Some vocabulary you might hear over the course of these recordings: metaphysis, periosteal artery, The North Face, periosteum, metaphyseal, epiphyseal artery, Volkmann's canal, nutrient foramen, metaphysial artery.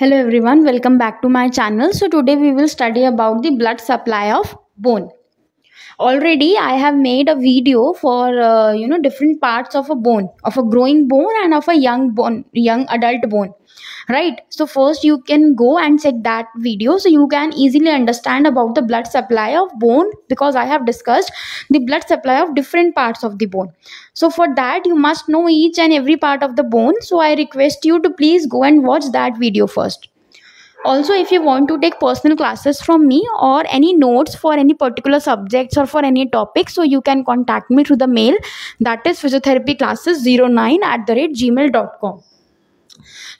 Hello everyone, welcome back to my channel. So today we will study about the blood supply of bone. Already I have made a video for different parts of a bone, of a growing bone and of a young adult bone, right? So first you can go and check that video so you can easily understand about the blood supply of bone, because I have discussed the blood supply of different parts of the bone. So for that you must know each and every part of the bone. So I request you to please go and watch that video first. Also, if you want to take personal classes from me or any notes for any particular subjects or for any topic, so you can contact me through the mail, that is physiotherapyclasses09@gmail.com.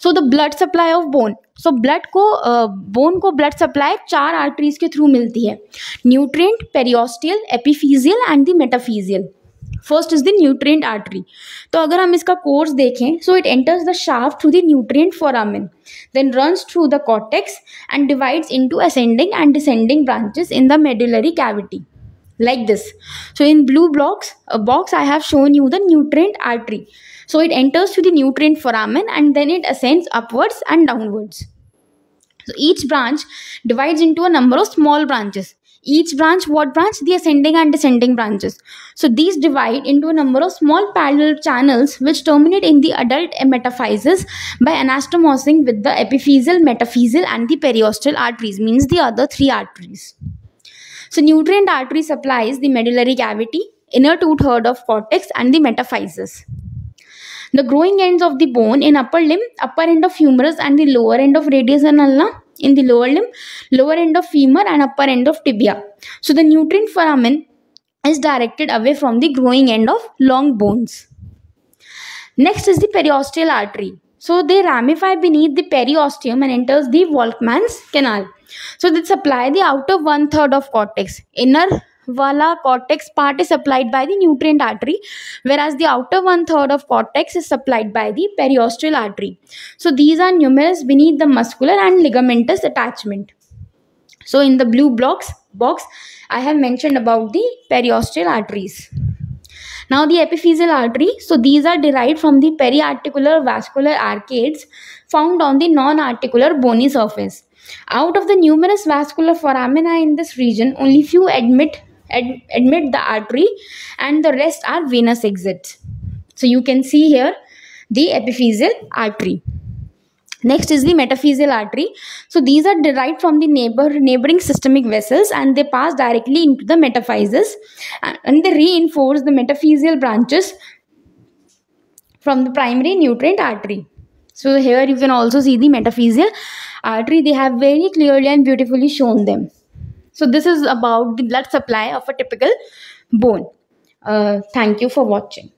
So the blood supply of bone. So bone को blood supply 4 arteries के through मिलती है. Nutrient, periosteal, epiphyseal and the metaphyseal. First is the nutrient artery. तो अगर हम इसका course देखें, so it enters the shaft through the nutrient foramen, then runs through the cortex and divides into ascending and descending branches in the medullary cavity, like this. So in blue box I have shown you the nutrient artery. So it enters through the nutrient foramen and then it ascends upwards and downwards. So each branch divides into a number of small branches. Each branch, what branch? The ascending and descending branches. So these divide into a number of small parallel channels which terminate in the adult metaphyses by anastomosing with the epiphyseal, metaphyseal and the periosteal arteries, means the other 3 arteries. So nutrient artery supplies the medullary cavity, inner 2/3 of cortex and the metaphyses. The growing ends of the bone in upper limb, upper end of humerus and the lower end of radius and ulna. In the lower limb, lower end of femur and upper end of tibia. So the nutrient foramen is directed away from the growing end of long bones. Next is the periosteal artery. So they ramify beneath the periosteum and enters the Volkmann's canal. So they supply the outer 1/3 of cortex. Inner wala cortex part is supplied by the nutrient artery, whereas the outer 1/3 of cortex is supplied by the periosteal artery. So these are numerous beneath the muscular and ligamentous attachment. So in the blue box I have mentioned about the periosteal arteries. Now the epiphyseal artery. So these are derived from the periarticular vascular arcades found on the non-articular bony surface. Out of the numerous vascular foramina in this region, only few admit the artery and the rest are venous exits. So you can see here the epiphyseal artery. Next is the metaphyseal artery. So these are derived from the neighboring systemic vessels and they pass directly into the metaphyses and they reinforce the metaphyseal branches from the primary nutrient artery. So here you can also see the metaphyseal artery. They have very clearly and beautifully shown them. So this is about the blood supply of a typical bone. Thank you for watching.